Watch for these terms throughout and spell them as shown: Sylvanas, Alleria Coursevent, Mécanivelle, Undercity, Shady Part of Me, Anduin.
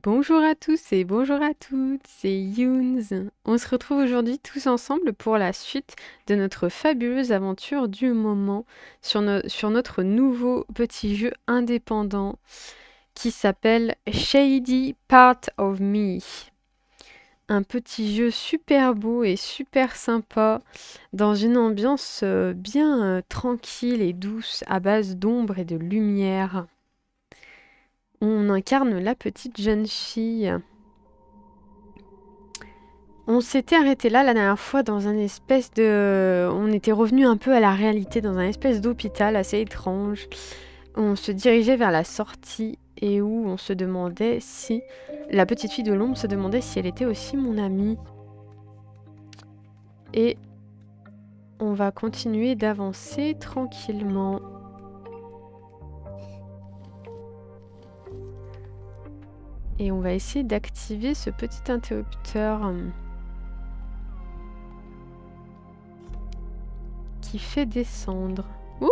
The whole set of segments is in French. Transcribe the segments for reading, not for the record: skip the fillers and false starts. Bonjour à tous et bonjour à toutes, c'est Younes. On se retrouve aujourd'hui tous ensemble pour la suite de notre fabuleuse aventure du moment sur notre nouveau petit jeu indépendant qui s'appelle Shady Part of Me. Un petit jeu super beau et super sympa dans une ambiance bien tranquille et douce à base d'ombre et de lumière. On incarne la petite jeune fille. On s'était arrêté là la dernière fois dans un espèce de... On était revenu un peu à la réalité dans un espèce d'hôpital assez étrange. On se dirigeait vers la sortie et où on se demandait si... La petite fille de l'ombre se demandait si elle était aussi mon amie. Et on va continuer d'avancer tranquillement. Et on va essayer d'activer ce petit interrupteur qui fait descendre. Ouh !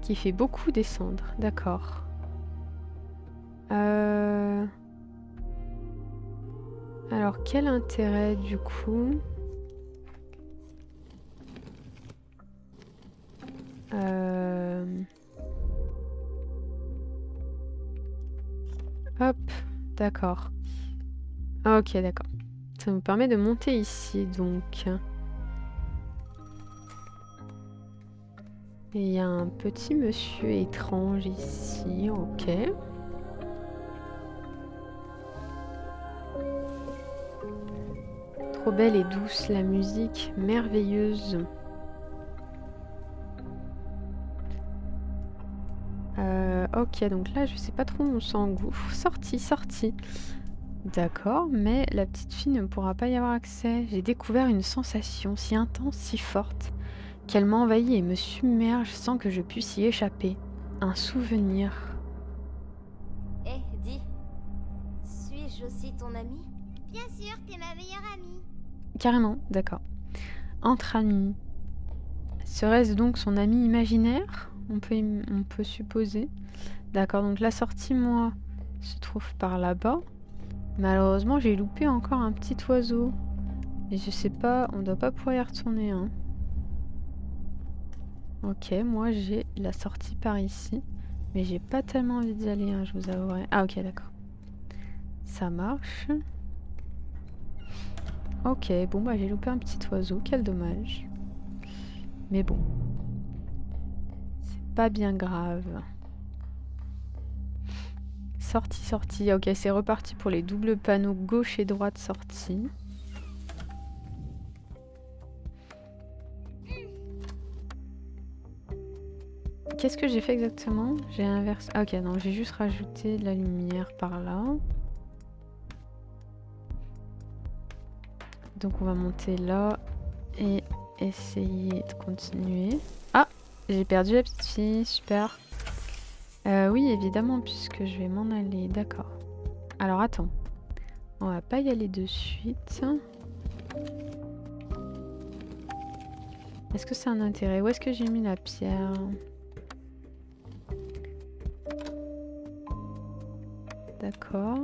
Qui fait beaucoup descendre, d'accord. Alors quel intérêt du coup Hop, d'accord. Ah, ok, d'accord. Ça nous permet de monter ici, donc. Et il y a un petit monsieur étrange ici, ok. Trop belle et douce, la musique merveilleuse. Ok, donc là, je sais pas trop où on s'engouffre. Sortie, sortie. D'accord, mais la petite fille ne pourra pas y avoir accès. J'ai découvert une sensation si intense, si forte, qu'elle m'envahit et me submerge sans que je puisse y échapper. Un souvenir. Hé, dis, suis-je aussi ton amie? Bien sûr, t'es ma meilleure amie. Carrément, d'accord. Entre amis. Serait-ce donc son amie imaginaire ? On peut supposer. D'accord, donc la sortie, moi, se trouve par là-bas. Malheureusement, j'ai loupé encore un petit oiseau. Et je sais pas, on doit pas pouvoir y retourner. Hein. Ok, moi, j'ai la sortie par ici. Mais j'ai pas tellement envie d'y aller, hein, je vous avouerai. Ah, ok, d'accord. Ça marche. Ok, bon, bah, j'ai loupé un petit oiseau. Quel dommage. Mais bon. Pas bien grave. Sortie, sortie. Ok, c'est reparti pour les doubles panneaux gauche et droite sortie. Qu'est-ce que j'ai fait exactement? J'ai inversé... Ok, non, j'ai juste rajouté de la lumière par là. Donc on va monter là et essayer de continuer. Ah! J'ai perdu la petite fille, super. Oui, évidemment, puisque je vais m'en aller, d'accord. Alors, attends. On va pas y aller de suite. Est-ce que c'est un intérêt? Où est-ce que j'ai mis la pierre? D'accord.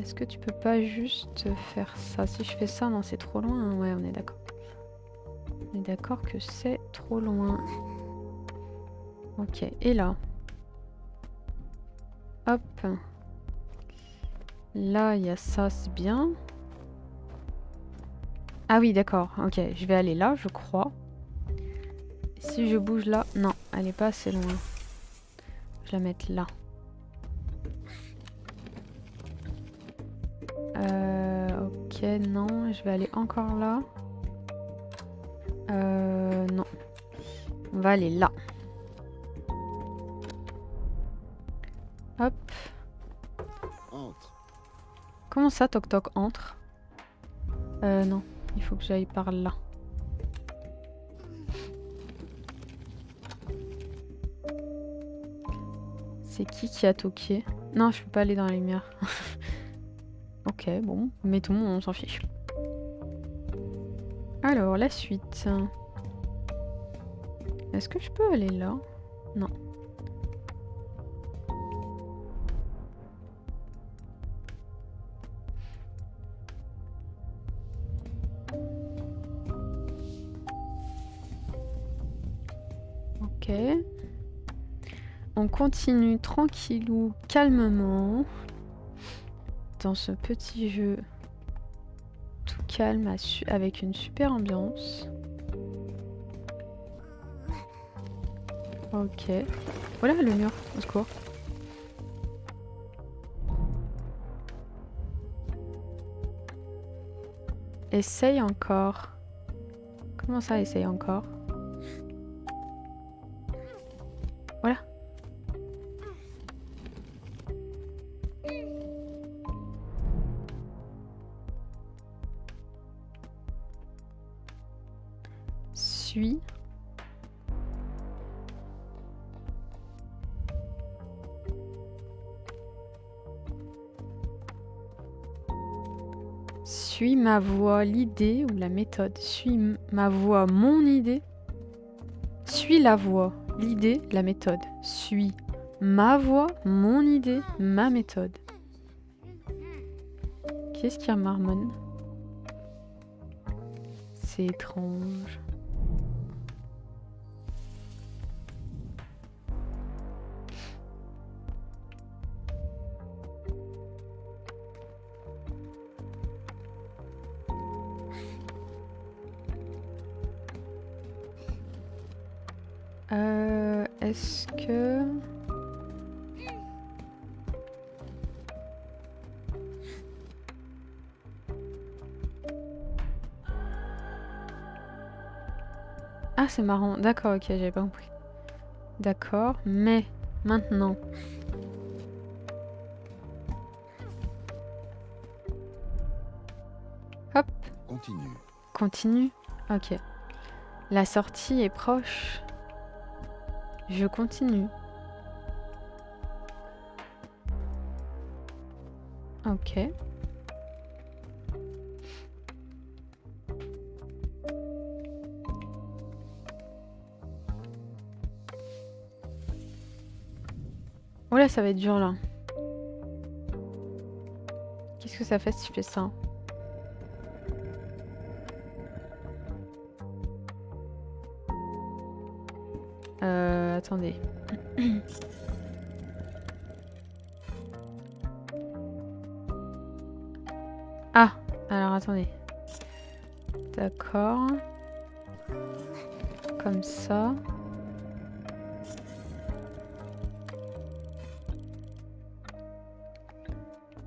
Est-ce que tu peux pas juste faire ça? Si je fais ça, non, c'est trop loin. Hein. Ouais, on est d'accord. On est d'accord que c'est trop loin. Ok, et là. Hop. Là, il y a ça, c'est bien. Ah oui, d'accord. Ok, je vais aller là, je crois. Si je bouge là... Non, elle est pas assez loin. Je vais la mettre là. Ok, non, je vais aller encore là. Non. On va aller là. Hop. Entre. Comment ça, toc toc, entre? Non, il faut que j'aille par là. C'est qui a toqué? Non, je peux pas aller dans la lumière. Ok, bon, mais tout le monde, on s'en fiche. Alors, la suite. Est-ce que je peux aller là? Non. Ok. On continue tranquillou, calmement, dans ce petit jeu tout calme avec une super ambiance. Ok. Voilà le mur, au secours. Essaye encore. Comment ça, essaye encore? Voilà. Suis. Suis ma voix, l'idée ou la méthode. Suis ma voix, mon idée. Suis la voix, l'idée, la méthode. Suis ma voix, mon idée, ma méthode. Qu'est-ce qui marmonne? C'est étrange. Est-ce que... Ah, c'est marrant. D'accord, ok, j'avais pas compris. D'accord, mais maintenant... Hop. Continue. Continue. Ok. La sortie est proche. Je continue. Ok. Oh là, ça va être dur là. Qu'est-ce que ça fait si je fais ça? Attendez. Ah, alors attendez. D'accord. Comme ça.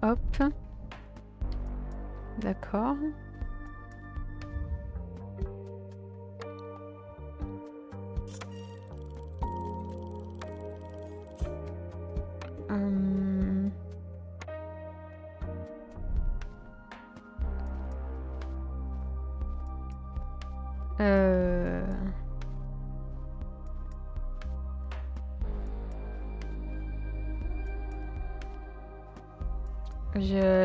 Hop. D'accord.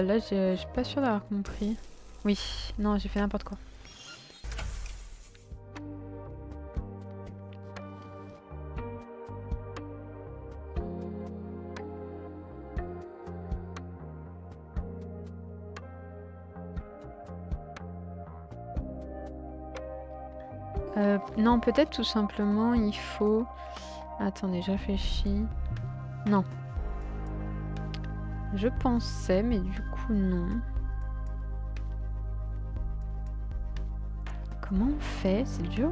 Là, je suis pas sûre d'avoir compris. Oui, non, j'ai fait n'importe quoi. Non, peut-être tout simplement, il faut... Attendez, je réfléchis. Non. Je pensais, mais du coup, non. Comment on fait? C'est dur.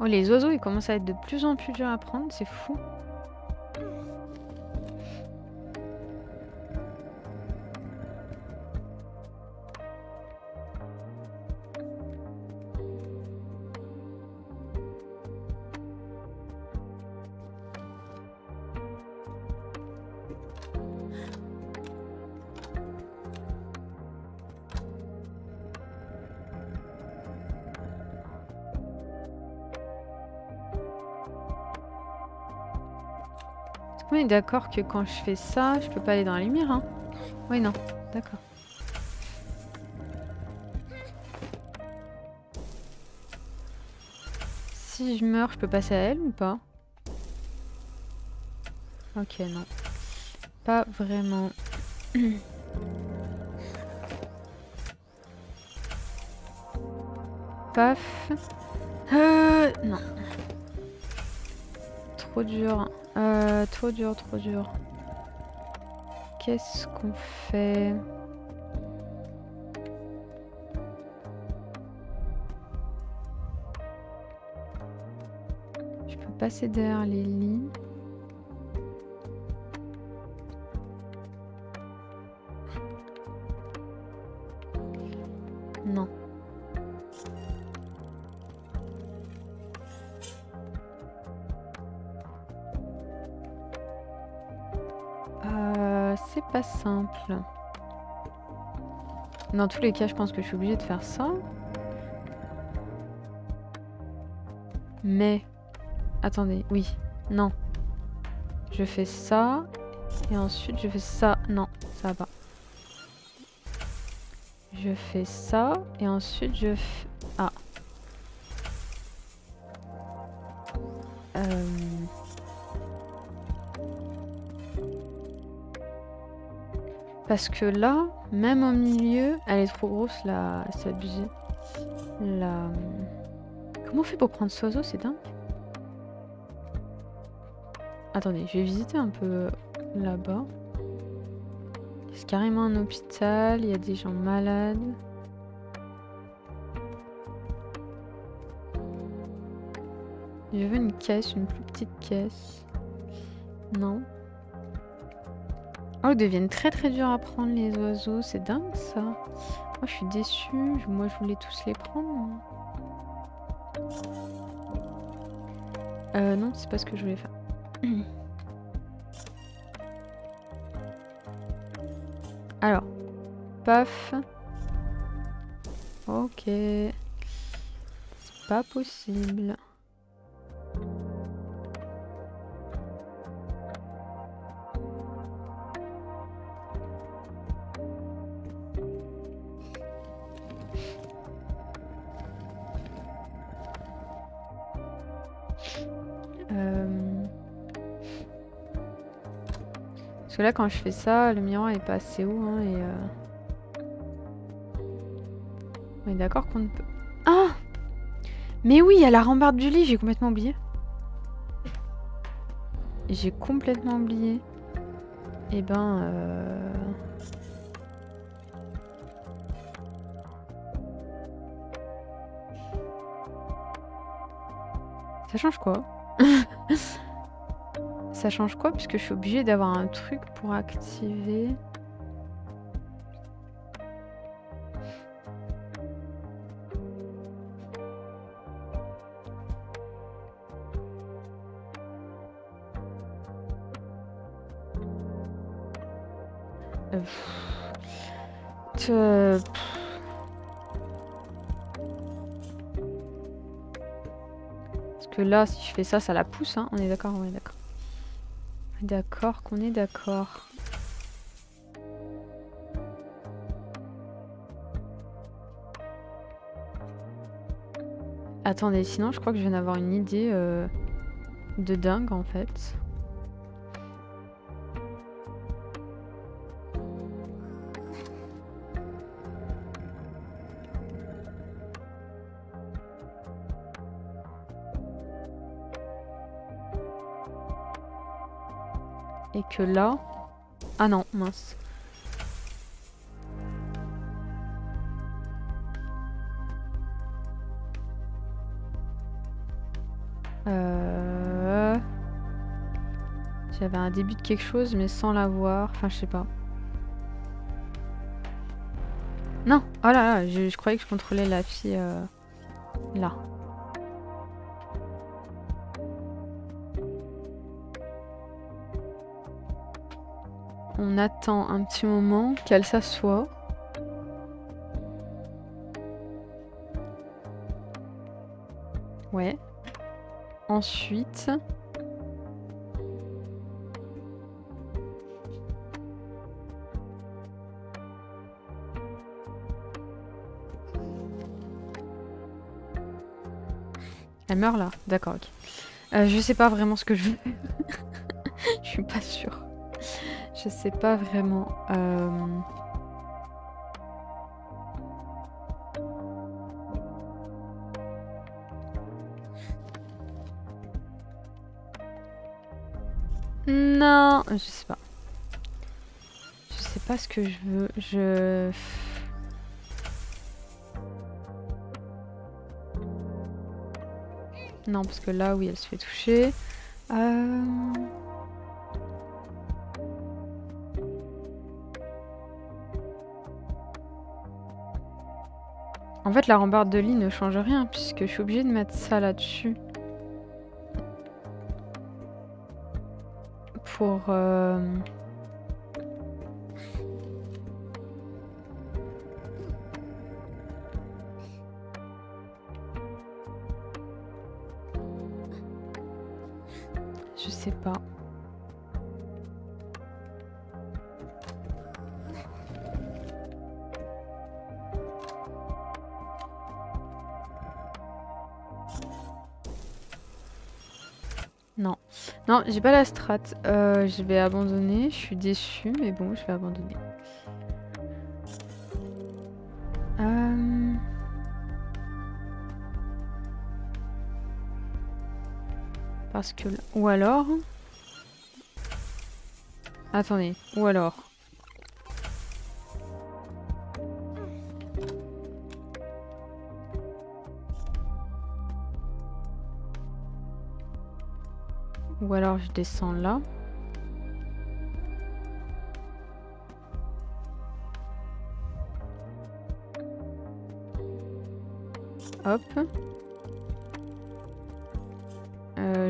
Oh, les oiseaux, ils commencent à être de plus en plus durs à prendre, c'est fou. On est d'accord que quand je fais ça, je peux pas aller dans la lumière, hein? Oui, non. D'accord. Si je meurs, je peux passer à elle ou pas? Ok, non. Pas vraiment. Paf. Non. Trop dur. Trop dur, trop dur. Qu'est-ce qu'on fait? Je peux passer derrière les lits. Non. C'est pas simple. Dans tous les cas, je pense que je suis obligée de faire ça. Mais... attendez, oui. Non. Je fais ça. Et ensuite, je fais ça. Non, ça va pas. Je fais ça. Et ensuite, je fais... ah. Parce que là, même au milieu, elle est trop grosse, là, c'est abusé. Là... comment on fait pour prendre ce oiseau? C'est dingue. Attendez, je vais visiter un peu là-bas. C'est carrément un hôpital, il y a des gens malades. Je veux une caisse, une plus petite caisse. Non. Oh, ils deviennent très très durs à prendre les oiseaux, c'est dingue ça. Moi je suis déçue, moi je voulais tous les prendre. Non, c'est pas ce que je voulais faire. Alors, paf. Ok. C'est pas possible. Parce que là, quand je fais ça, le miroir est pas assez haut. Hein, et on est d'accord qu'on ne peut... ah! Mais oui, il y a la rambarde du lit, j'ai complètement oublié. J'ai complètement oublié. Eh ben... ça change quoi? Ça change quoi? Puisque je suis obligée d'avoir un truc pour activer. Parce que là, si je fais ça, ça la pousse, hein. On est d'accord, on est d'accord. D'accord qu'on est d'accord. Attendez, sinon je crois que je viens d'avoir une idée de dingue en fait. Et que là... ah non, mince. J'avais un début de quelque chose, mais sans l'avoir. Enfin, je sais pas. Non! Oh là là, je croyais que je contrôlais la fille... là. On attend un petit moment qu'elle s'assoie. Ouais. Ensuite... Elle meurt là? D'accord, ok. Je sais pas vraiment ce que je veux. Je suis pas sûre. Je sais pas vraiment. Non, je sais pas. Je sais pas ce que je veux. Je... Non, parce que là, oui, elle se fait toucher. En fait, la rambarde de lit ne change rien, puisque je suis obligée de mettre ça là-dessus. Pour... Je sais pas. Non. Non, j'ai pas la strat. Je vais abandonner. Je suis déçue, mais bon, je vais abandonner. Parce que... Ou alors... Attendez, ou alors... Ou alors je descends là. Hop.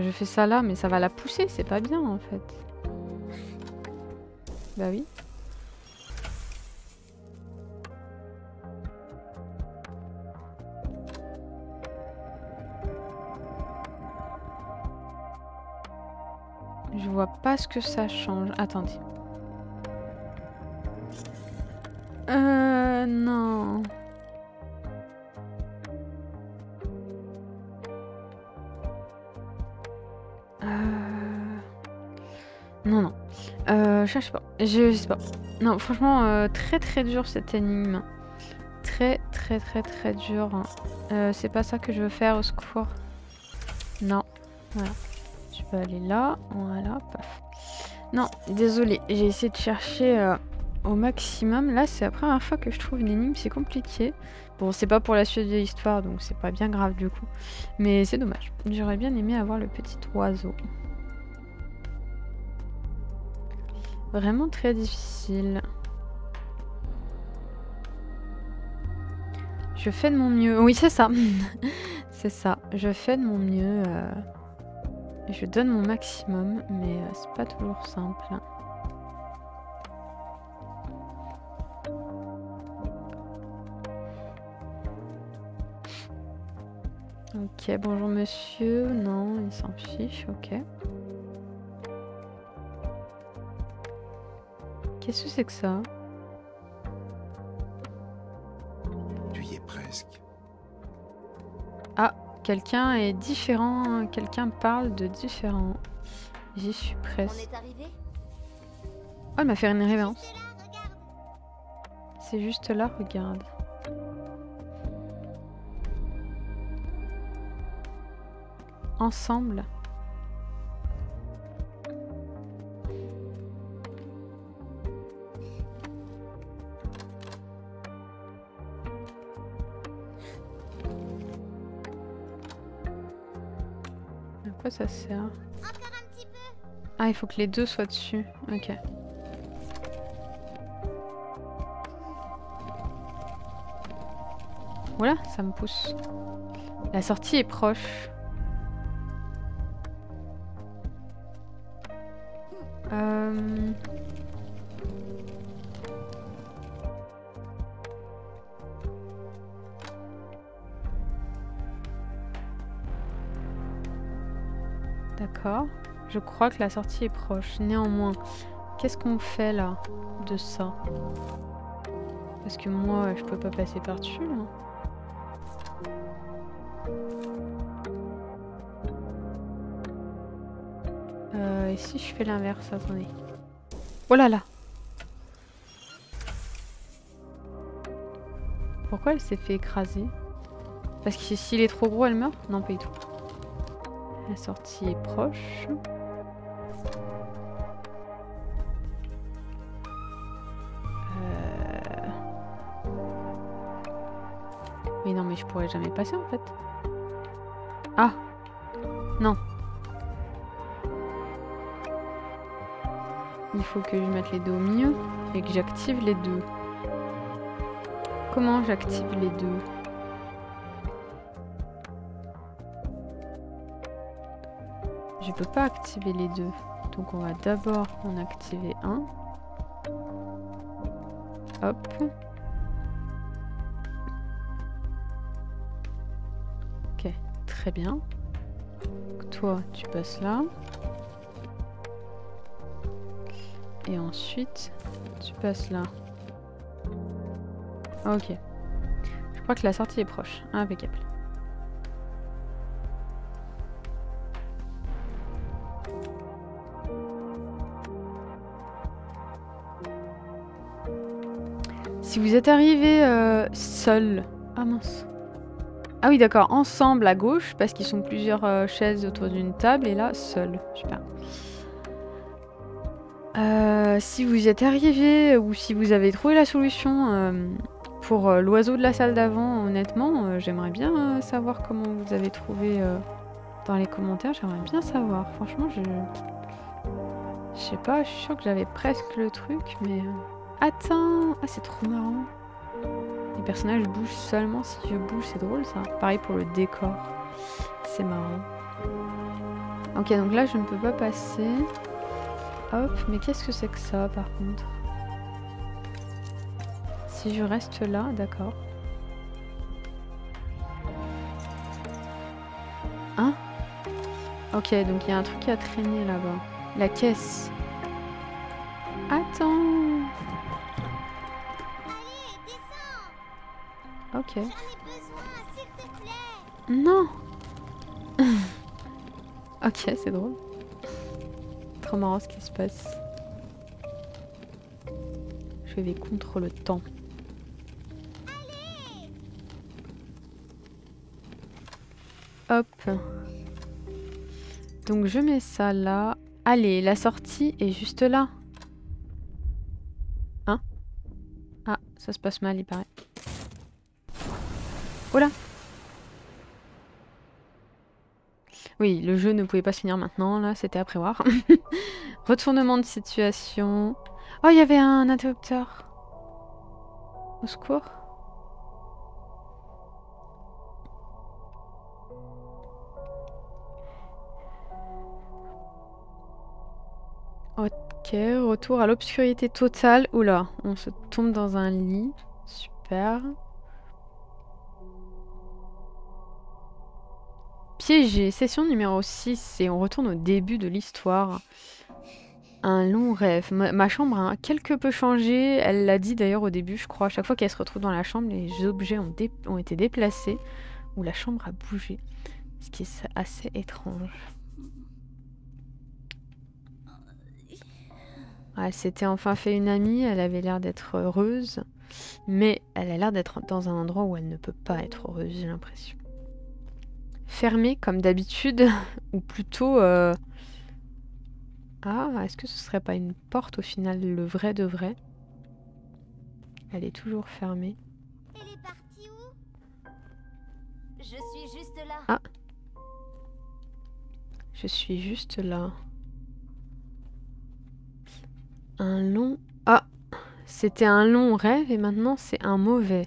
Je fais ça là, mais ça va la pousser, c'est pas bien en fait. Bah oui. Je vois pas ce que ça change. Attendez. Non. Non, non. Je sais pas. Je sais pas. Non, franchement, très très dur cette énigme. Très très très très dur. C'est pas ça que je veux faire, au secours. Non. Voilà. Je peux aller là. Voilà. Paf. Non, désolé. J'ai essayé de chercher au maximum. Là, c'est la première fois que je trouve une énigme. C'est compliqué. Bon, c'est pas pour la suite de l'histoire, donc c'est pas bien grave du coup. Mais c'est dommage. J'aurais bien aimé avoir le petit oiseau. Vraiment très difficile. Je fais de mon mieux. Oui, c'est ça. C'est ça. Je fais de mon mieux. Je donne mon maximum, mais c'est pas toujours simple. Ok, bonjour monsieur. Non, il s'en fiche. Ok. Qu'est-ce que c'est que ça? Tu y es presque. Ah, quelqu'un est différent. Quelqu'un parle de différent. J'y suis presque. Oh, elle m'a fait une révérence. C'est juste là, regarde. Ensemble. Ça sert. Ah, il faut que les deux soient dessus. Ok. Voilà, ça me pousse. La sortie est proche. D'accord. Je crois que la sortie est proche. Néanmoins, qu'est-ce qu'on fait là de ça? Parce que moi, je peux pas passer par-dessus là. si je fais l'inverse, attendez. Oh là là! Pourquoi elle s'est fait écraser? Parce que s'il est trop gros, elle meurt? Non, pas du tout. La sortie est proche. Mais non, mais je pourrais jamais passer en fait. Ah! Non! Il faut que je mette les deux au milieu et que j'active les deux. Comment j'active les deux? Je peux pas activer les deux. Donc on va d'abord en activer un. Hop. Ok, très bien. Donc toi, tu passes là. Et ensuite, tu passes là. Ok. Je crois que la sortie est proche. Impeccable. Si vous êtes arrivés seuls... Ah mince. Ah oui d'accord, ensemble à gauche, parce qu'ils sont plusieurs chaises autour d'une table, et là, seuls. Super. Si vous êtes arrivés ou si vous avez trouvé la solution pour l'oiseau de la salle d'avant, honnêtement, j'aimerais bien savoir comment vous avez trouvé dans les commentaires. J'aimerais bien savoir. Franchement, je sais pas, je suis sûre que j'avais presque le truc, mais... Attends! Ah, c'est trop marrant. Les personnages bougent seulement si je bouge, c'est drôle ça. Pareil pour le décor. C'est marrant. Ok, donc là, je ne peux pas passer... Hop, mais qu'est-ce que c'est que ça, par contre? Si je reste là, d'accord. Hein? Ok, donc il y a un truc à traîner là-bas. La caisse. Attends. Ok. J'en ai besoin, s'il te plaît. Non. Ok, c'est drôle. Trop marrant ce qui se passe. Je vais contre le temps. Allez. Hop. Donc je mets ça là. Allez, la sortie est juste là. Hein? Ah, ça se passe mal, il paraît. Oh là! Oui, le jeu ne pouvait pas se finir maintenant, là, c'était à prévoir. Retournement de situation. Oh, il y avait un interrupteur. Au secours. Ok, retour à l'obscurité totale. Oula, on se tombe dans un lit. Super. Piégé, session numéro 6, et on retourne au début de l'histoire. Un long rêve. Ma chambre a quelque peu changé, elle l'a dit d'ailleurs au début, je crois. À chaque fois qu'elle se retrouve dans la chambre, les objets ont été déplacés, ou la chambre a bougé. Ce qui est assez étrange. Elle s'était enfin fait une amie, elle avait l'air d'être heureuse, mais elle a l'air d'être dans un endroit où elle ne peut pas être heureuse, j'ai l'impression. Fermé comme d'habitude, ou plutôt... Ah, est-ce que ce serait pas une porte au final, le vrai de vrai? Elle est toujours fermée. Elle est partie où? Je suis juste là. Ah. Je suis juste là. Un long... Ah! C'était un long rêve et maintenant c'est un mauvais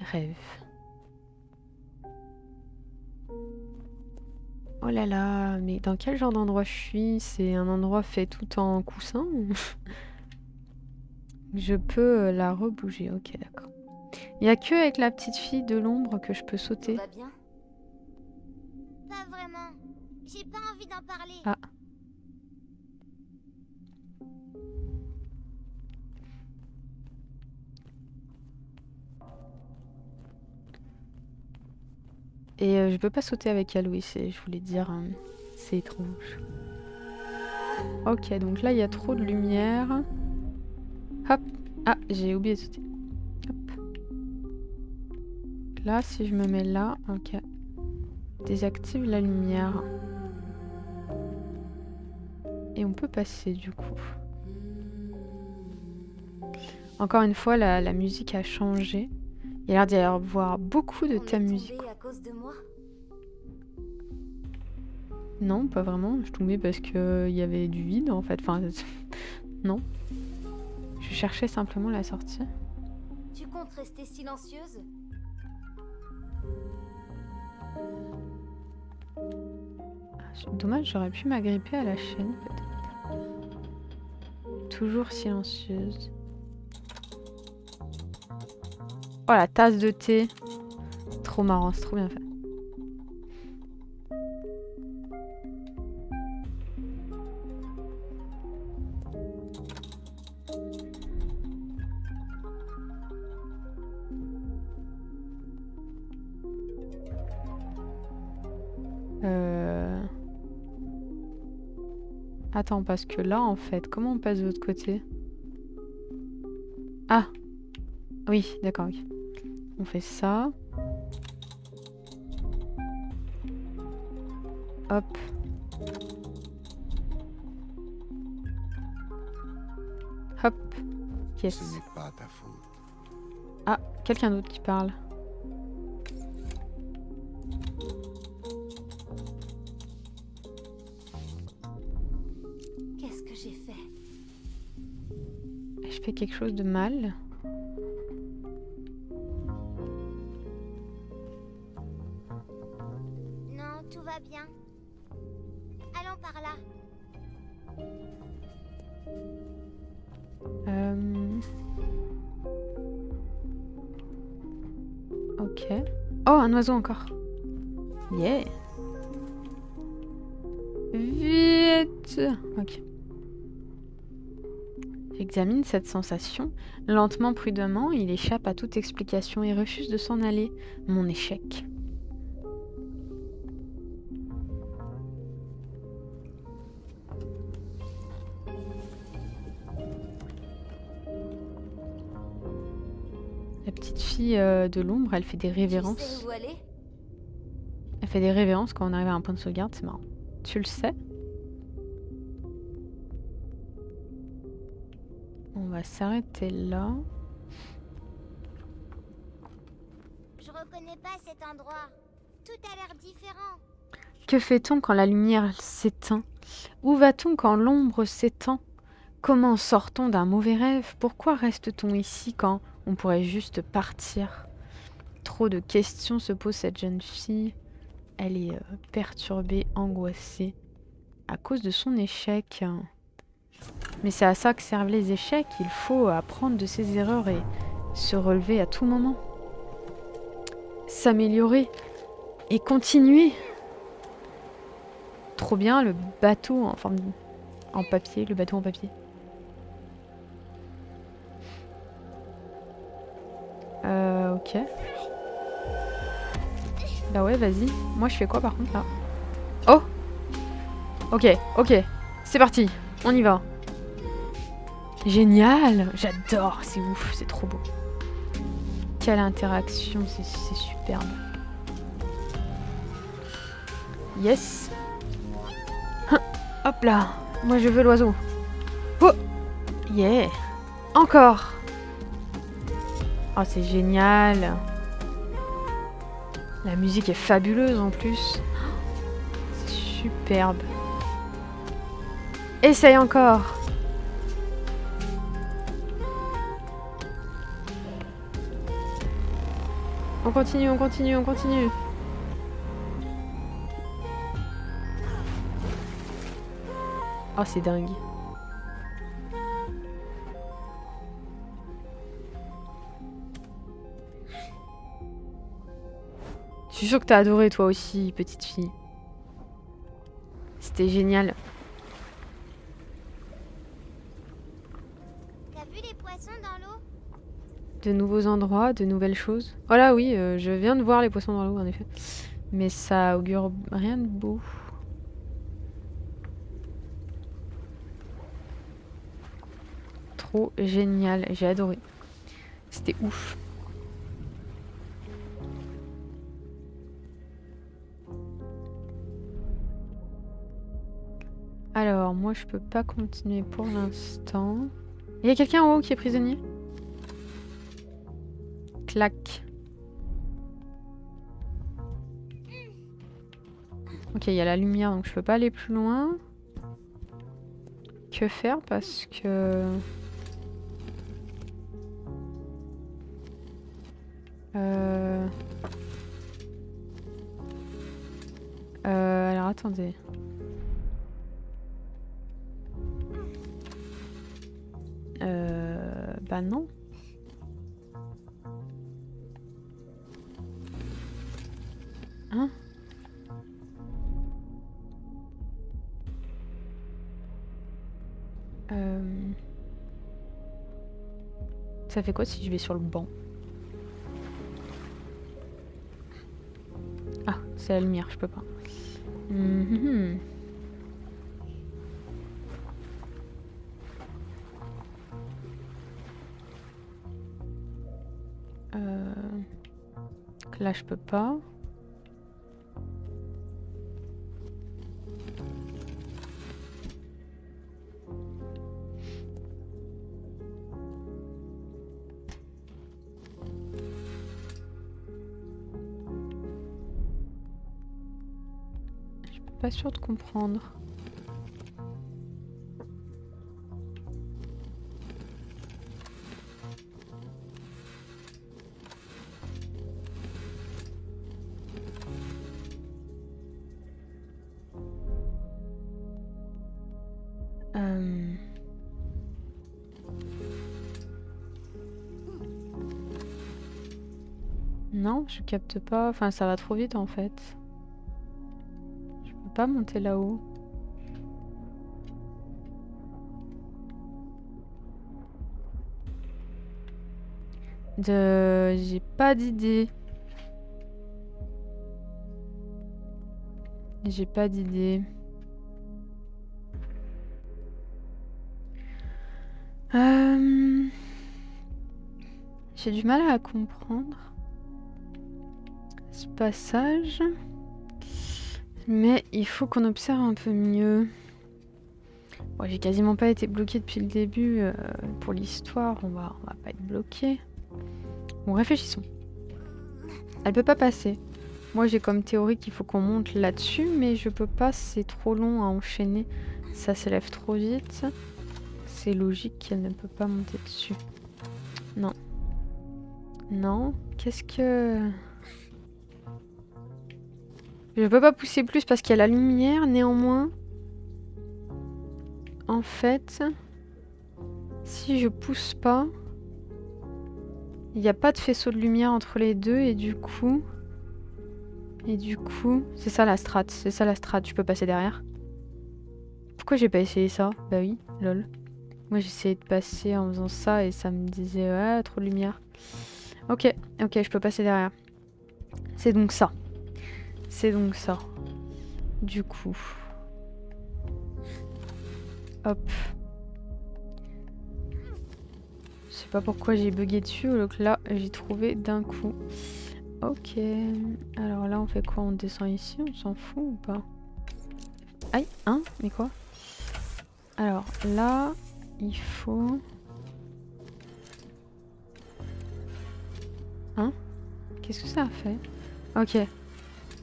rêve. Oh là là, mais dans quel genre d'endroit je suis? C'est un endroit fait tout en coussin? Je peux la rebouger, ok d'accord. Il n'y a que avec la petite fille de l'ombre que je peux sauter. Ça va bien? Pas vraiment, j'ai pas envie d'en parler. Ah. Et je peux pas sauter avec elle, oui, je voulais dire, c'est étrange. Ok, donc là il y a trop de lumière. Hop. Ah, j'ai oublié de sauter. Hop. Là, si je me mets là, ok. Désactive la lumière. Et on peut passer du coup. Encore une fois, la musique a changé. Il a l'air d'y avoir beaucoup de thèmes musicaux. Non, pas vraiment. Je tombais parce qu'il y avait du vide en fait. Enfin, non. Je cherchais simplement la sortie. Tu comptes rester silencieuse ? Dommage, j'aurais pu m'agripper à la chaîne peut-être. Toujours silencieuse. Oh, la tasse de thé. Trop marrant, c'est trop bien fait. Attends, parce que là, en fait, comment on passe de l'autre côté? Ah! Oui, d'accord, ok. On fait ça. Hop. Hop. Yes. Ce n'est pas ta faute. Ah, quelqu'un d'autre qui parle. Qu'est-ce que j'ai fait? Je fais quelque chose de mal. Ok. Oh, un oiseau encore. Yeah. Vite. Ok. J'examine cette sensation. Lentement, prudemment, il échappe à toute explication et refuse de s'en aller. Mon échec. La petite fille de l'ombre, elle fait des révérences. Elle fait des révérences quand on arrive à un point de sauvegarde, c'est marrant. Tu le sais? On va s'arrêter là. Je reconnais pas cet endroit. Tout a l'air différent. Que fait-on quand la lumière s'éteint? Où va-t-on quand l'ombre s'étend? Comment sort-on d'un mauvais rêve? Pourquoi reste-t-on ici quand... on pourrait juste partir. Trop de questions se posent cette jeune fille. Elle est perturbée, angoissée à cause de son échec. Mais c'est à ça que servent les échecs. Il faut apprendre de ses erreurs et se relever à tout moment. S'améliorer et continuer. Trop bien, le bateau en forme en papier, le bateau en papier. Ok. Bah ouais, vas-y. Moi, je fais quoi, par contre, là? Oh! Ok, ok. C'est parti. On y va. Génial! J'adore. C'est ouf. C'est trop beau. Quelle interaction. C'est superbe. Yes. Hop là. Moi, je veux l'oiseau. Oh! Yeah. Encore. Oh, c'est génial. La musique est fabuleuse en plus. C'est superbe. Essaye encore. On continue, on continue, on continue. Oh, c'est dingue. Je suis sûre que t'as adoré toi aussi, petite fille. C'était génial. T'as vu les poissons dans l'eau? De nouveaux endroits, de nouvelles choses. Oh là oui, je viens de voir les poissons dans l'eau en effet. Mais ça augure rien de beau. trop génial. J'ai adoré. C'était ouf. Alors, moi je peux pas continuer pour l'instant. Il y a quelqu'un en haut qui est prisonnier. Clac. Ok, il y a la lumière donc je peux pas aller plus loin. Que faire parce que... Alors attendez. Bah non. Hein? Ça fait quoi si je vais sur le banc? Ah, c'est la lumière, je peux pas. Mm-hmm. Là, je peux pas. Je suis pas sûre de comprendre. Non, je capte pas. Enfin, ça va trop vite en fait. Je peux pas monter là-haut. J'ai pas d'idée. J'ai pas d'idée. J'ai du mal à comprendre. Passage, mais il faut qu'on observe un peu mieux. Bon, j'ai quasiment pas été bloqué depuis le début. Pour l'histoire, on va pas être bloqué. Bon, réfléchissons. Elle peut pas passer. Moi, j'ai comme théorie qu'il faut qu'on monte là-dessus, mais je peux pas, c'est trop long à enchaîner. Ça s'élève trop vite. C'est logique qu'elle ne peut pas monter dessus. Non. Non. Qu'est-ce que... Je peux pas pousser plus parce qu'il y a la lumière, néanmoins. En fait, si je pousse pas, il n'y a pas de faisceau de lumière entre les deux et du coup... C'est ça la strat, je peux passer derrière. Pourquoi j'ai pas essayé ça? Bah oui, lol. Moi j'essayais de passer en faisant ça et ça me disait ah, trop de lumière. Ok, ok, je peux passer derrière. C'est donc ça. Du coup. Hop. Je sais pas pourquoi j'ai bugué dessus. Donc là, j'ai trouvé d'un coup. Ok. Alors là, on fait quoi? On descend ici? On s'en fout ou pas? Aïe, hein? Mais quoi? Alors là, il faut... Hein? Qu'est-ce que ça a fait? Ok.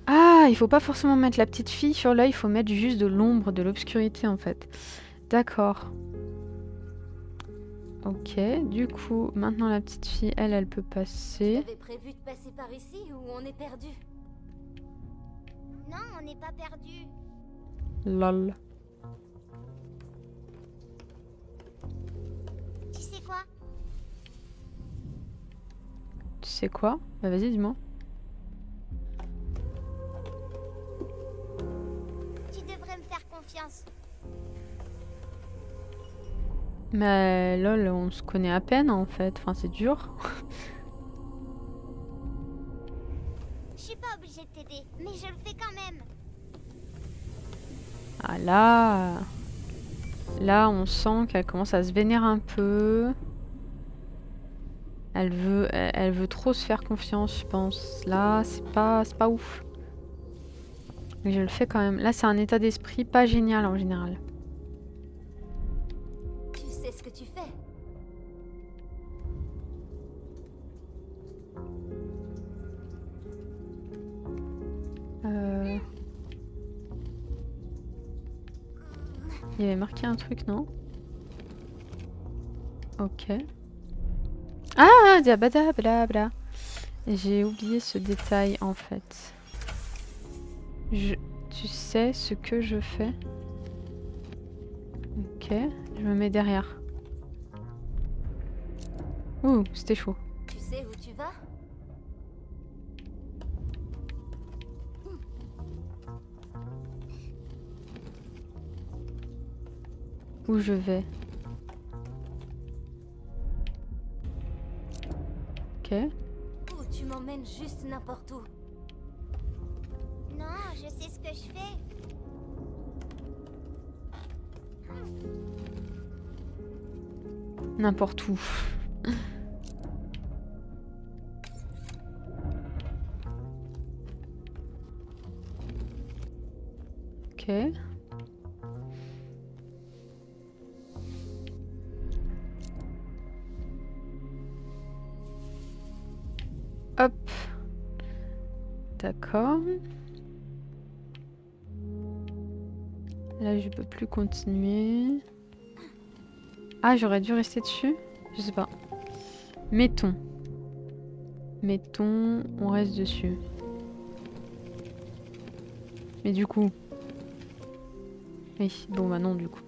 Ah, il faut pas forcément mettre la petite fille sur l'œil, il faut mettre juste de l'ombre, de l'obscurité en fait. D'accord. Ok, du coup, maintenant la petite fille, elle peut passer. Vous avez prévu de passer par ici ou on est perdu? Non, on n'est pas perdu. Lol. Tu sais quoi? Bah vas-y, dis-moi. Mais lol, on se connaît à peine en fait, enfin c'est dur. Je suis pas obligée de t'aider, mais je le fais quand même. Ah là. Là, on sent qu'elle commence à se vénérer un peu. Elle veut trop se faire confiance, je pense. Là, c'est pas ouf. Mais je le fais quand même. Là, c'est un état d'esprit pas génial en général. Tu sais ce que tu fais. Il y avait marqué un truc, non? Ok. Ah, blablabla. J'ai oublié ce détail en fait. Tu sais ce que je fais? Ok, je me mets derrière. Ouh, c'était chaud. Tu sais où tu vas? Où je vais? Ok. Ou tu m'emmènes juste n'importe où. Non, je sais ce que je fais. N'importe où. Ok. Hop. D'accord. Là, je peux plus continuer. Ah, j'aurais dû rester dessus? Je sais pas. Mettons. Mettons, on reste dessus. Mais du coup... Oui, bon bah non du coup.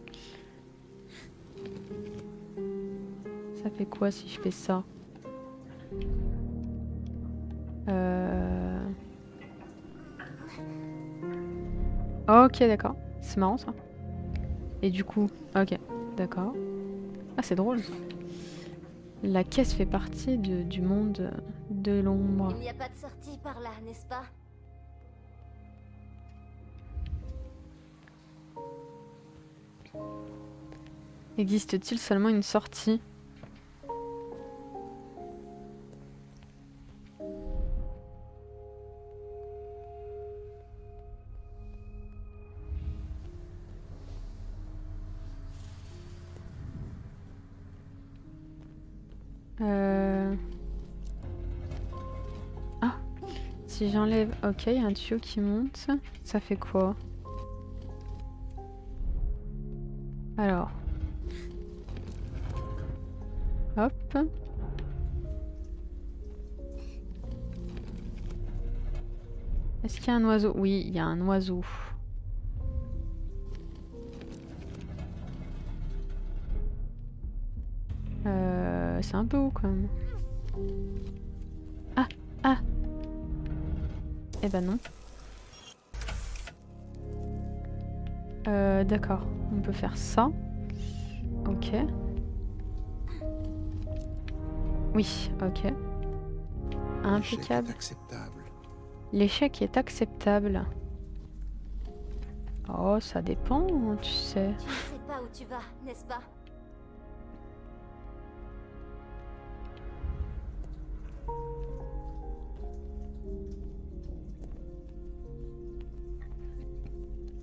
Ça fait quoi si je fais ça? Ok, d'accord. C'est marrant ça. Et du coup, ok, d'accord. Ah, c'est drôle. La caisse fait partie du monde de l'ombre. Il n'y a pas de sortie par là, n'est-ce pas? Existe-t-il seulement une sortie? Ah, si j'enlève... Ok, il y a un tuyau qui monte. Ça fait quoi? Alors... Hop. Est-ce qu'il y a un oiseau? Oui, il y a un oiseau. C'est un peu haut quand même. Ah, ah. Eh ben non. D'accord, on peut faire ça. Ok. Oui, ok. Impeccable. L'échec est acceptable. Oh, ça dépend, tu sais. Tu ne sais pas où tu vas, n'est-ce pas?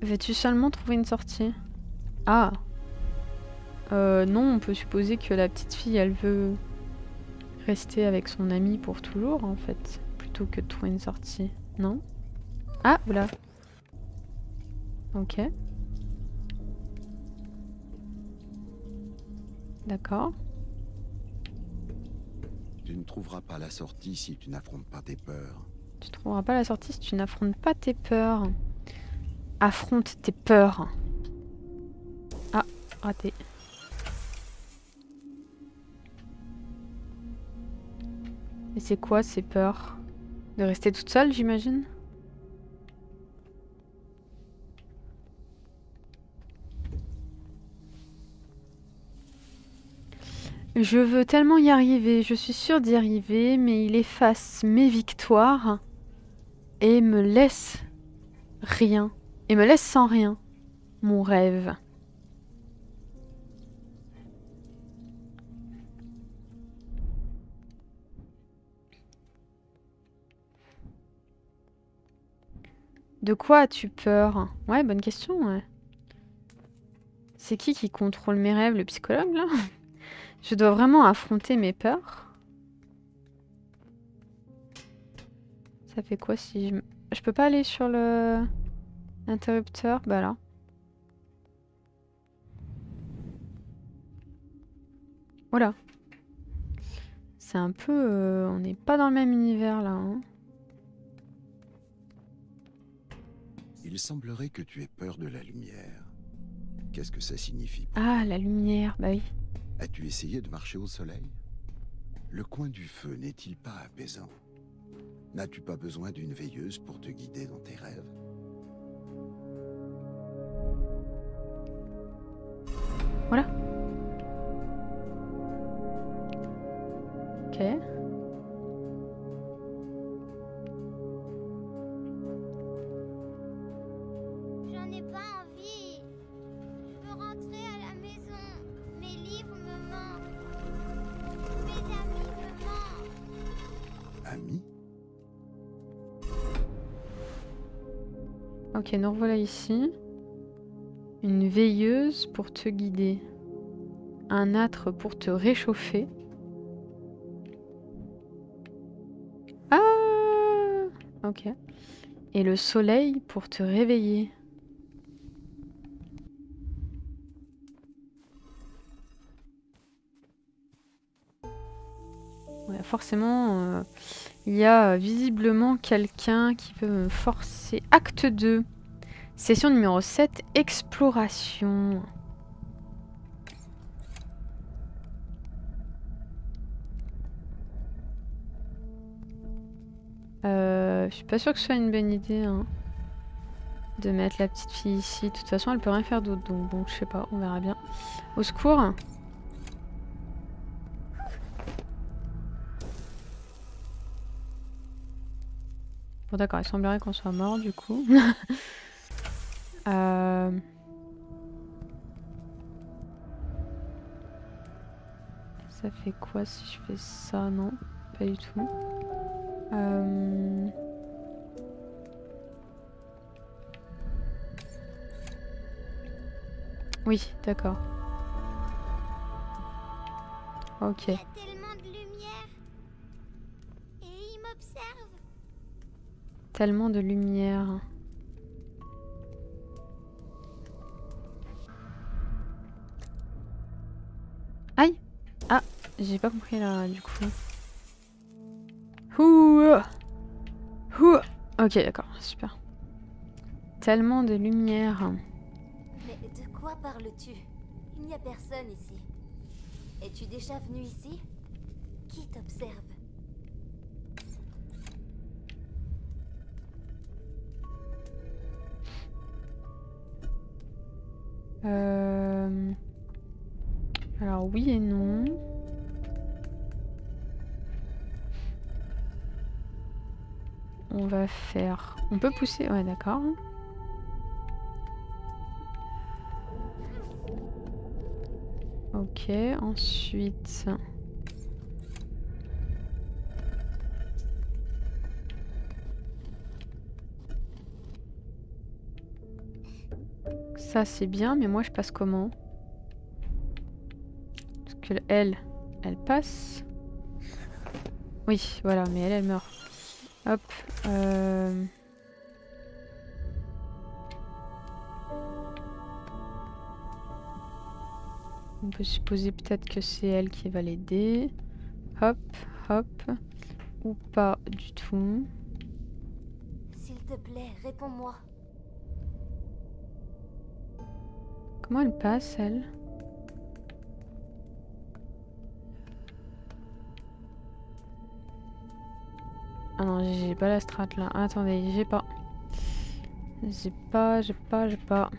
Veux-tu seulement trouver une sortie? Ah. Non, on peut supposer que la petite fille, elle veut rester avec son ami pour toujours, en fait. Plutôt que de trouver une sortie. Non? Ah, voilà. Ok. D'accord. Tu ne trouveras pas la sortie si tu n'affrontes pas tes peurs. Tu ne trouveras pas la sortie si tu n'affrontes pas tes peurs. Affronte tes peurs. Ah, raté. Et c'est quoi ces peurs? De rester toute seule, j'imagine? Je veux tellement y arriver, je suis sûre d'y arriver, mais il efface mes victoires et me laisse rien. Et me laisse sans rien. Mon rêve. De quoi as-tu peur? Ouais, bonne question, ouais. C'est qui contrôle mes rêves? Le psychologue, là? Je dois vraiment affronter mes peurs. Ça fait quoi si je... Je peux pas aller sur le... Interrupteur? Bah là. Voilà. C'est un peu... on n'est pas dans le même univers, là. Hein. Il semblerait que tu aies peur de la lumière. Qu'est-ce que ça signifie? Ah, la lumière, bah oui. As-tu essayé de marcher au soleil? Le coin du feu n'est-il pas apaisant? N'as-tu pas besoin d'une veilleuse pour te guider dans tes rêves? Voilà. Ok. Ok, nous revoilà ici. Une veilleuse pour te guider. Un âtre pour te réchauffer. Ah! Ok. Et le soleil pour te réveiller. Ouais, forcément, il y a visiblement quelqu'un qui peut me forcer. Acte 2. Session numéro 7, exploration. Je suis pas sûre que ce soit une bonne idée hein, de mettre la petite fille ici. De toute façon, elle peut rien faire d'autre, donc bon, je sais pas, on verra bien. Au secours. Bon d'accord, il semblerait qu'on soit mort du coup. Ça fait quoi si je fais ça? Non, pas du tout. Oui, d'accord. Ok. Tellement de lumière. Aïe! Ah, j'ai pas compris là, du coup. Ouh! Ouh! Ok, d'accord, super. Tellement de lumière. Mais de quoi parles-tu? Il n'y a personne ici. Es-tu déjà venu ici? Qui t'observe? Alors oui et non. On va faire... On peut pousser... Ouais d'accord. Ok, ensuite... Ça c'est bien, mais moi je passe comment? Parce que elle passe. Oui, voilà, mais elle meurt. Hop. On peut supposer peut-être que c'est elle qui va l'aider. Hop, hop. Ou pas du tout. S'il te plaît, réponds-moi. Comment elle passe, elle? Ah non, j'ai pas la strat là. Attendez, j'ai pas. J'ai pas.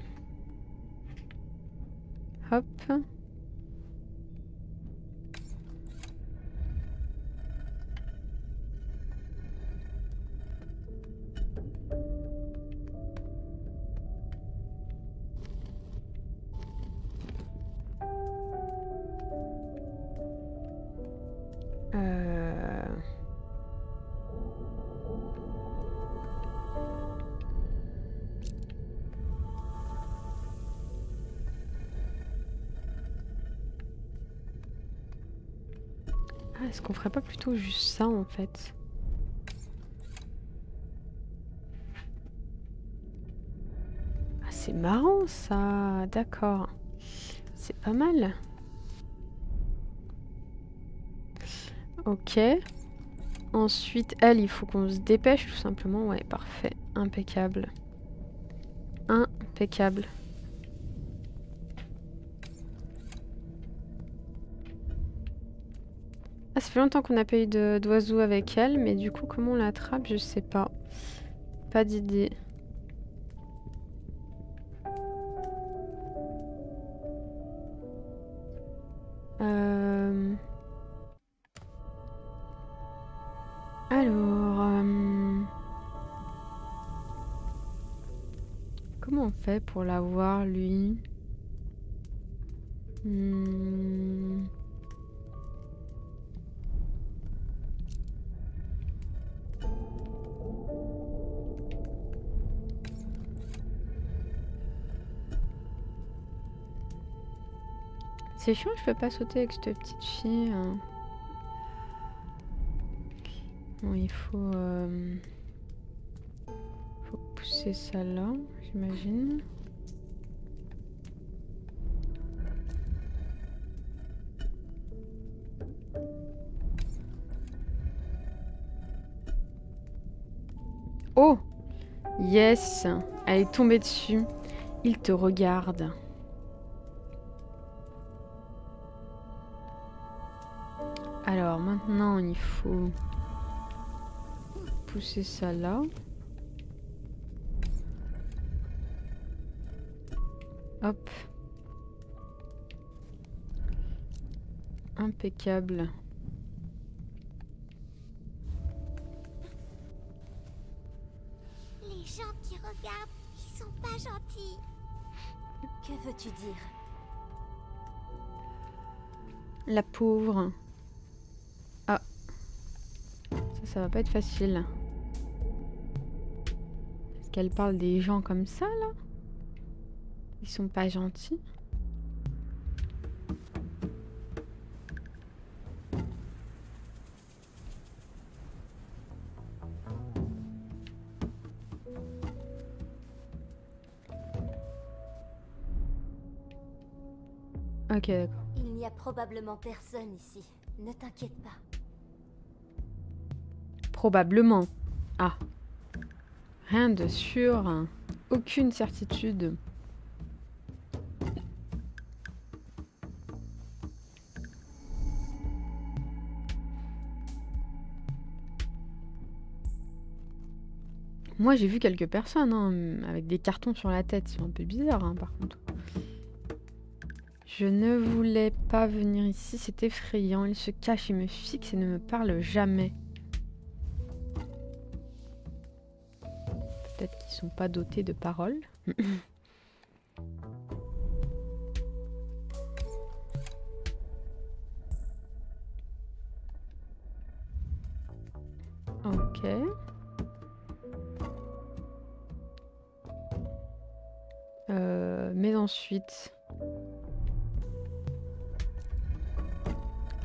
Hop. Ah, est-ce qu'on ferait pas plutôt juste ça en fait? Ah, c'est marrant ça, d'accord. C'est pas mal. Ok. Ensuite, elle, il faut qu'on se dépêche tout simplement. Ouais, parfait. Impeccable. Impeccable. Ah, ça fait longtemps qu'on n'a pas eu d'oiseau avec elle, mais du coup, comment on l'attrape, je sais pas. Pas d'idée. Alors... Comment on fait pour l'avoir, lui? C'est chiant, je peux pas sauter avec cette petite fille. Bon, il faut, faut pousser ça là, j'imagine. Oh! Yes! Elle est tombée dessus. Il te regarde. Alors maintenant, il faut pousser ça là. Hop. Impeccable. Les gens qui regardent, ils sont pas gentils. Que veux-tu dire? La pauvre. Ça va pas être facile. Est-ce qu'elle parle des gens comme ça, là? Ils sont pas gentils. Ok, d'accord. Il n'y a probablement personne ici. Ne t'inquiète pas. Probablement. Ah. Rien de sûr. Hein. Aucune certitude. Moi, j'ai vu quelques personnes hein, avec des cartons sur la tête. C'est un peu bizarre, hein, par contre. Je ne voulais pas venir ici. C'est effrayant. Il se cache, il me fixe et ne me parle jamais. Peut-être qu'ils sont pas dotés de paroles. Ok. Mais ensuite...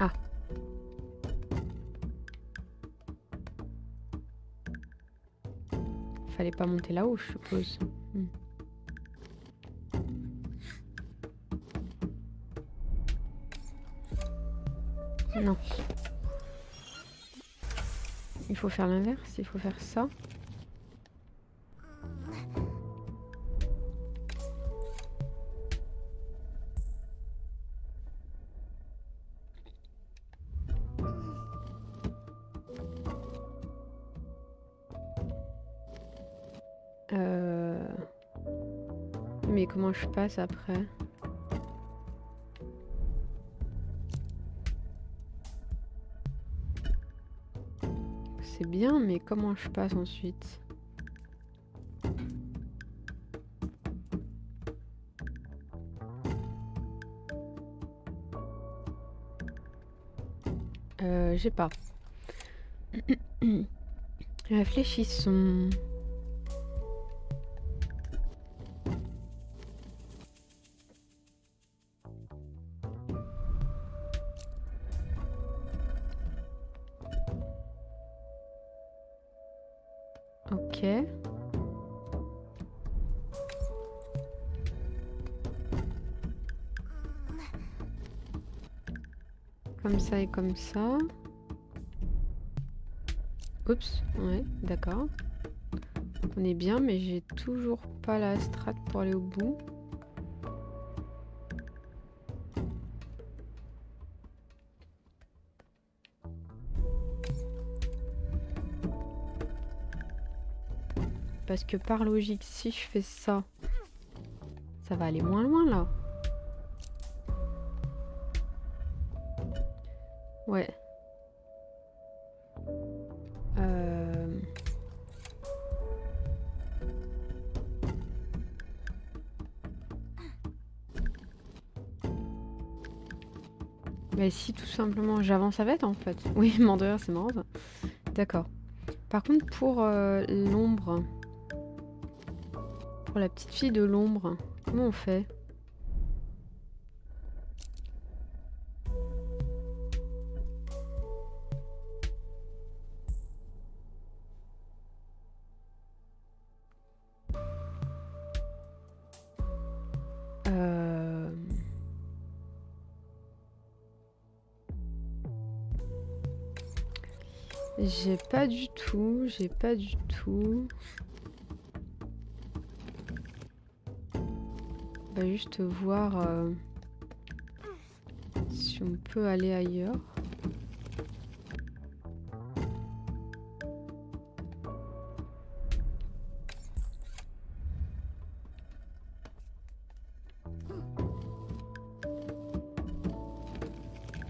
Ah. Fallait pas monter là-haut, je suppose. Non. Il faut faire l'inverse, il faut faire ça. Mais comment je passe après? C'est bien, mais comment je passe ensuite? J'ai pas. Réfléchissons. Ok. Comme ça et comme ça. Oups, ouais, d'accord. On est bien, mais j'ai toujours pas la strat pour aller au bout. Parce que par logique, si je fais ça, ça va aller moins loin là. Ouais. Bah si tout simplement j'avance avec en fait. Oui, menteur, c'est marrant ça. D'accord. Par contre pour l'ombre... Pour la petite fille de l'ombre, comment on fait? J'ai pas du tout... Bah juste voir si on peut aller ailleurs.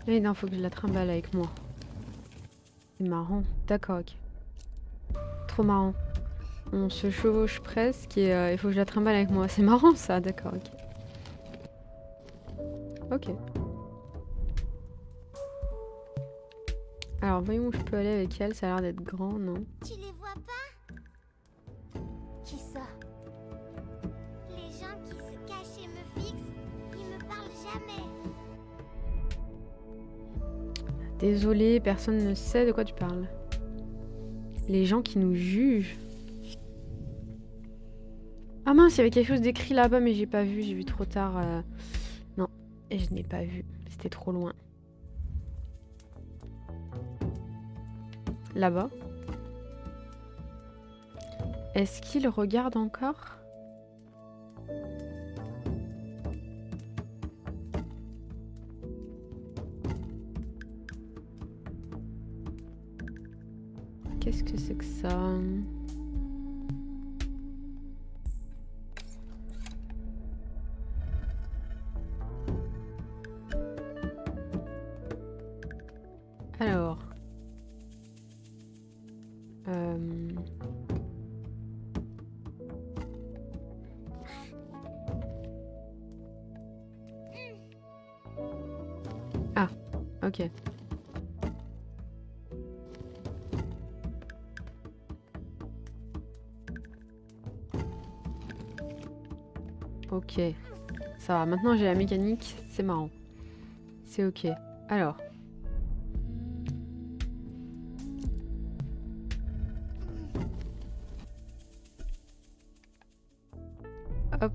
Eh non, faut que je la trimballe avec moi. C'est marrant. D'accord, ok. Trop marrant. On se chevauche presque et il faut que je la trimballe avec moi. C'est marrant ça, d'accord, ok. Ok. Alors voyons où je peux aller avec elle, ça a l'air d'être grand, non? Tu les vois pas? Qui ça? Les gens qui se cachent et me fixent, ils me parlent jamais. Désolée, personne ne sait de quoi tu parles. Les gens qui nous jugent. Ah mince, il y avait quelque chose d'écrit là-bas, mais j'ai pas vu, j'ai vu trop tard. Non, et je n'ai pas vu, c'était trop loin. Là-bas. Est-ce qu'il regarde encore? Qu'est-ce que c'est que ça? Alors, ah, ok. Ok, ça va, maintenant j'ai la mécanique, c'est marrant. C'est ok. Alors... Hop.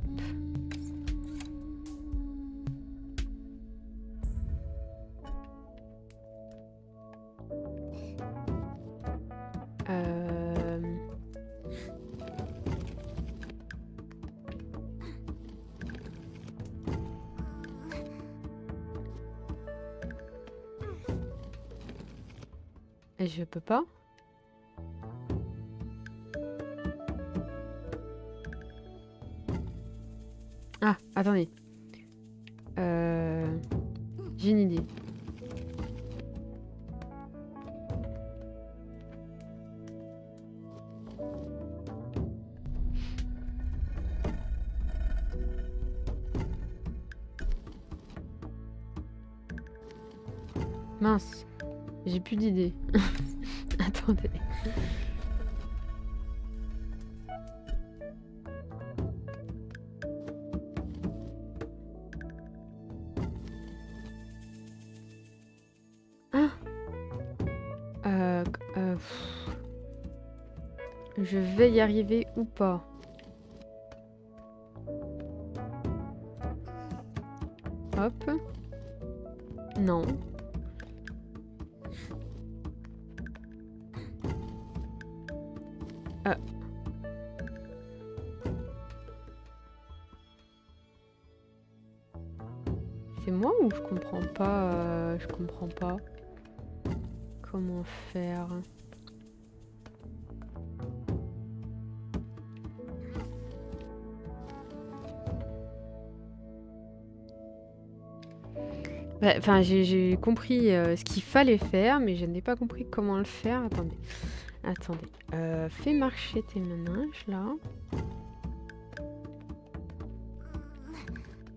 Et je peux pas. Ah, attendez. J'ai une idée. Mince, j'ai plus d'idée. Attendez. je vais y arriver ou pas. Hop. Non. C'est moi ou je comprends pas comment faire. Enfin, j'ai compris ce qu'il fallait faire, mais je n'ai pas compris comment le faire. Attendez, attendez. Fais marcher tes méninges, là.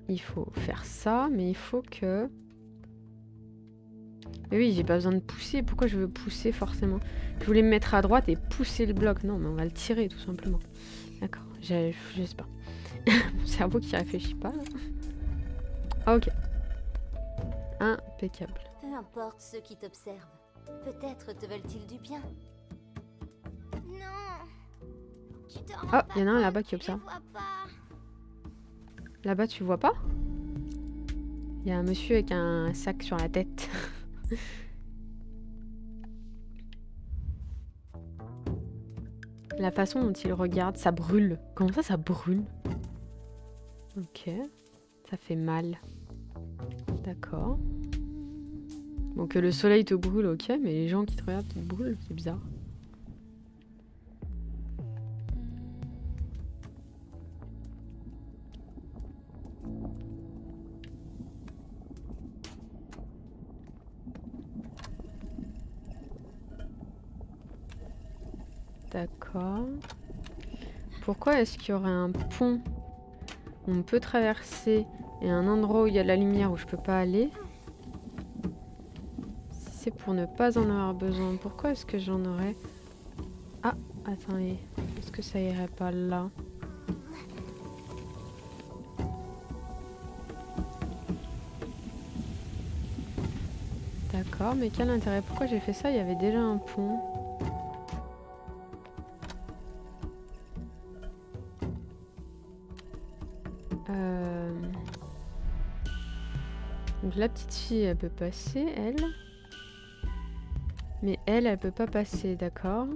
Il faut faire ça, mais il faut que... Mais oui, j'ai pas besoin de pousser. Pourquoi je veux pousser, forcément? Je voulais me mettre à droite et pousser le bloc. Non, mais on va le tirer, tout simplement. D'accord, je sais pas. Mon cerveau qui réfléchit pas, là. Ah, ok. Impeccable. Peu importe ceux qui t'observent. Peut-être te veulent-ils du bien. Non. Tu te rends... Oh, il y en a un là-bas qui observe. Là-bas, tu vois pas? Il y a un monsieur avec un sac sur la tête. La façon dont il regarde, ça brûle. Comment ça, ça brûle? Ok. Ça fait mal. D'accord. Bon, que le soleil te brûle, ok, mais les gens qui te regardent te brûlent, c'est bizarre. D'accord. Pourquoi est-ce qu'il y aurait un pont où on peut traverser et un endroit où il y a de la lumière où je peux pas aller? Si c'est pour ne pas en avoir besoin, pourquoi est-ce que j'en aurais... Ah, attendez, est-ce que ça irait pas là? D'accord, mais quel intérêt? Pourquoi j'ai fait ça? Il y avait déjà un pont. Donc la petite fille, elle peut passer, elle. Mais elle, elle peut pas passer, d'accord.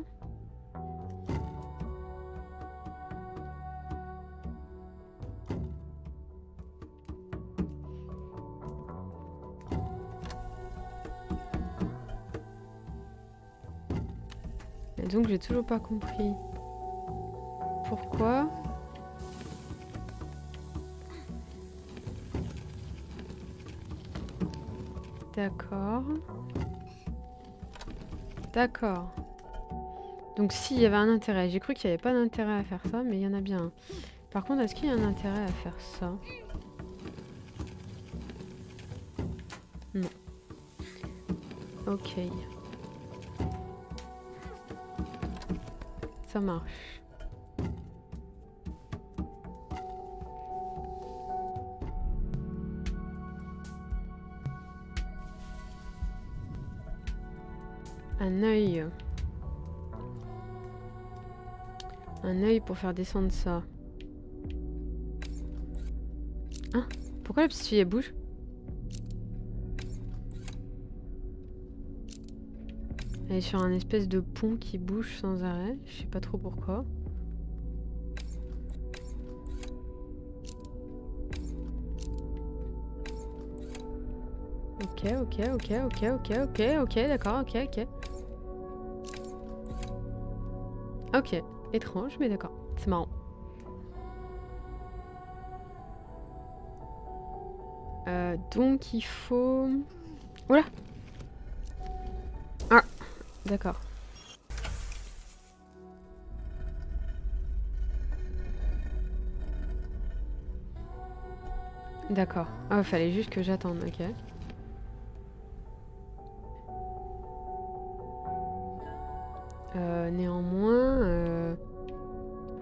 Et donc j'ai toujours pas compris pourquoi. D'accord. D'accord. Donc s'il y avait un intérêt, j'ai cru qu'il n'y avait pas d'intérêt à faire ça, mais il y en a bien un. Par contre, est-ce qu'il y a un intérêt à faire ça? Non. Ok. Ça marche. Un œil. Un œil pour faire descendre ça. Hein? Pourquoi la petite fille elle bouge? Elle est sur un espèce de pont qui bouge sans arrêt. Je sais pas trop pourquoi. Ok, ok, ok, ok, ok, ok, ok, d'accord, ok, ok. Ok, étrange, mais d'accord, c'est marrant. Donc il faut... Oula! Ah, d'accord. D'accord. Ah, fallait juste que j'attende, ok. Néanmoins...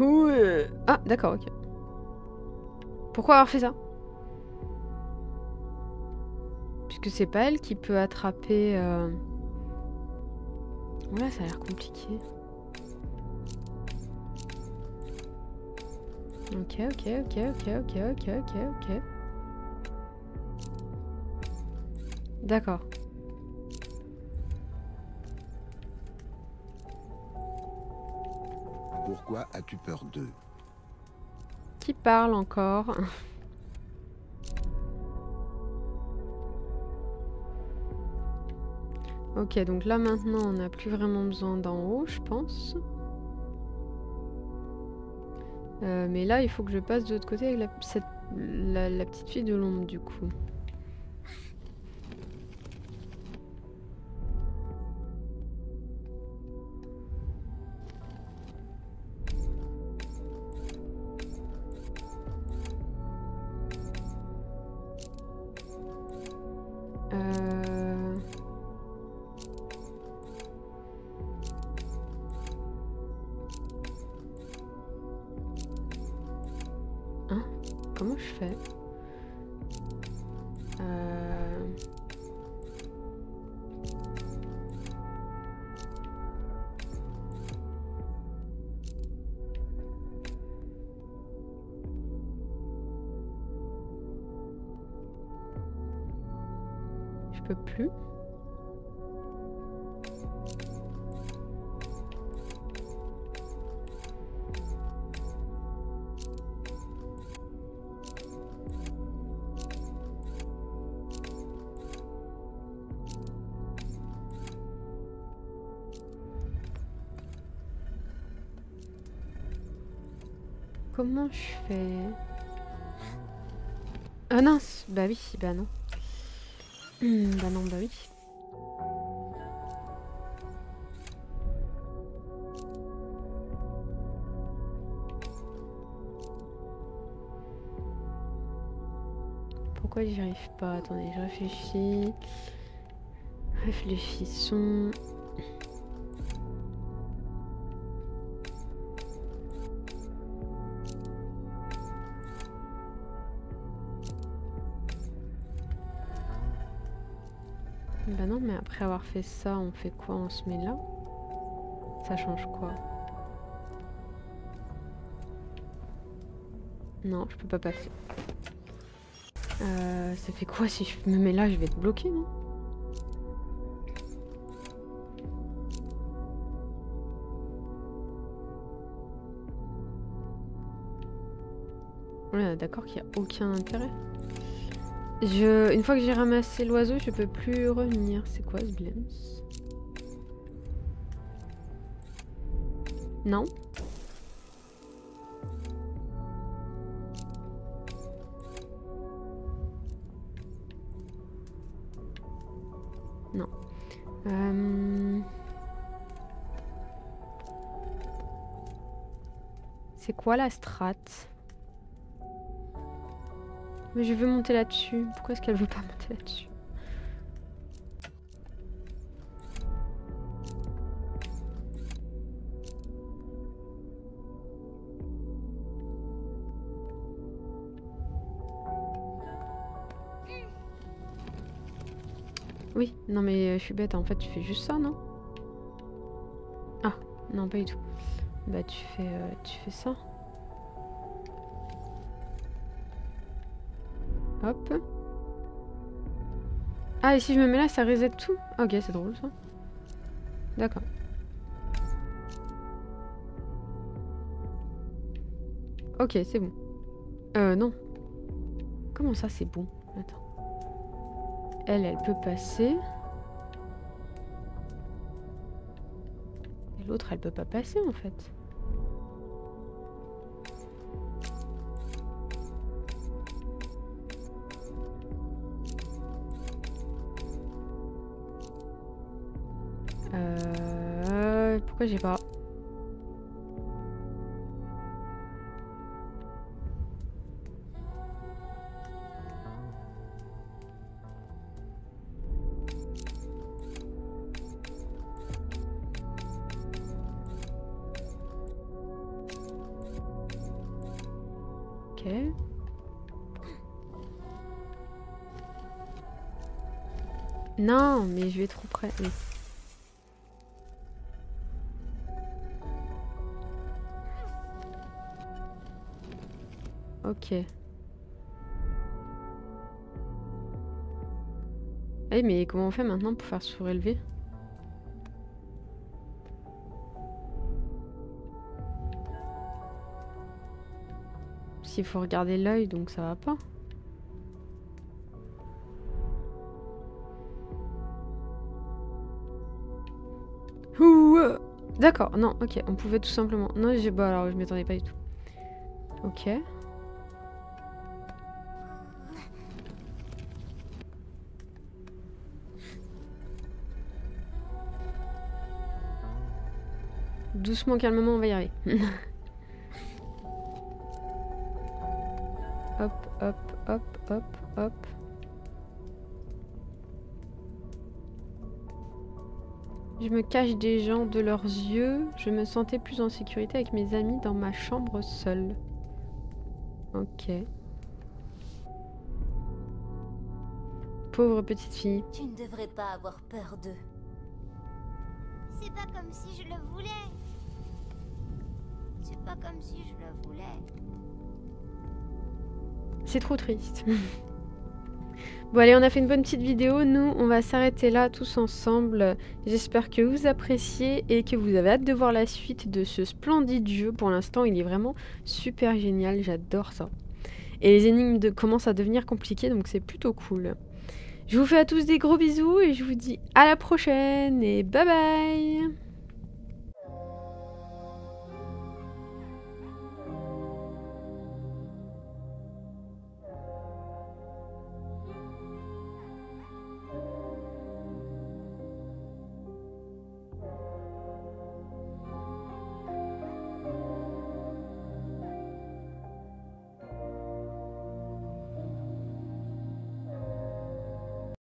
Ouh. Ah, d'accord, ok. Pourquoi avoir fait ça? Puisque c'est pas elle qui peut attraper... Ouais, ça a l'air compliqué. Ok. D'accord. Pourquoi as-tu peur d'eux? Qui parle encore? Ok, donc là maintenant on n'a plus vraiment besoin d'en haut, je pense. Mais là il faut que je passe de l'autre côté avec la petite fille de l'ombre du coup. Comment je fais? Je peux plus. Comment je fais? Ah non, bah oui, bah non. Bah non, bah oui. Pourquoi j'y arrive pas? Attendez, je réfléchis. Réfléchissons. Bah non, mais après avoir fait ça, on fait quoi? On se met là? Ça change quoi? Non, je peux pas passer. Ça fait quoi si je me mets là? Je vais être bloquée, non? On est d'accord qu'il n'y a aucun intérêt. Une fois que j'ai ramassé l'oiseau, je peux plus revenir. C'est quoi ce blême? Non. Non. C'est quoi la strate? Mais je veux monter là-dessus. Pourquoi est-ce qu'elle veut pas monter là-dessus? Oui, non mais je suis bête. En fait, tu fais juste ça, non? Ah, non, pas du tout. Bah, tu fais ça. Hop. Ah, et si je me mets là, ça reset tout? Ok, c'est drôle ça. D'accord. Ok, c'est bon. Non. Comment ça, c'est bon? Attends. Elle peut passer. Et l'autre, elle peut pas passer en fait. Pourquoi j'ai pas... Ok. Non, mais je vais trop près. Mais... Ok. Eh mais comment on fait maintenant pour faire se soulever? S'il faut regarder l'œil, donc ça va pas. D'accord, non, ok, on pouvait tout simplement... Non, j'ai... Bah alors, je m'étendais pas du tout. Ok. Doucement, calmement, on va y arriver. Hop, hop, hop, hop, hop. Je me cache des gens de leurs yeux. Je me sentais plus en sécurité avec mes amis dans ma chambre seule. Ok. Pauvre petite fille. Tu ne devrais pas avoir peur d'eux. C'est pas comme si je le voulais. C'est pas comme si je le voulais. C'est trop triste. Bon allez, on a fait une bonne petite vidéo, nous on va s'arrêter là tous ensemble. J'espère que vous appréciez et que vous avez hâte de voir la suite de ce splendide jeu. Pour l'instant il est vraiment super génial, j'adore ça. Et les énigmes commencent à devenir compliquées, donc c'est plutôt cool. Je vous fais à tous des gros bisous et je vous dis à la prochaine et bye bye.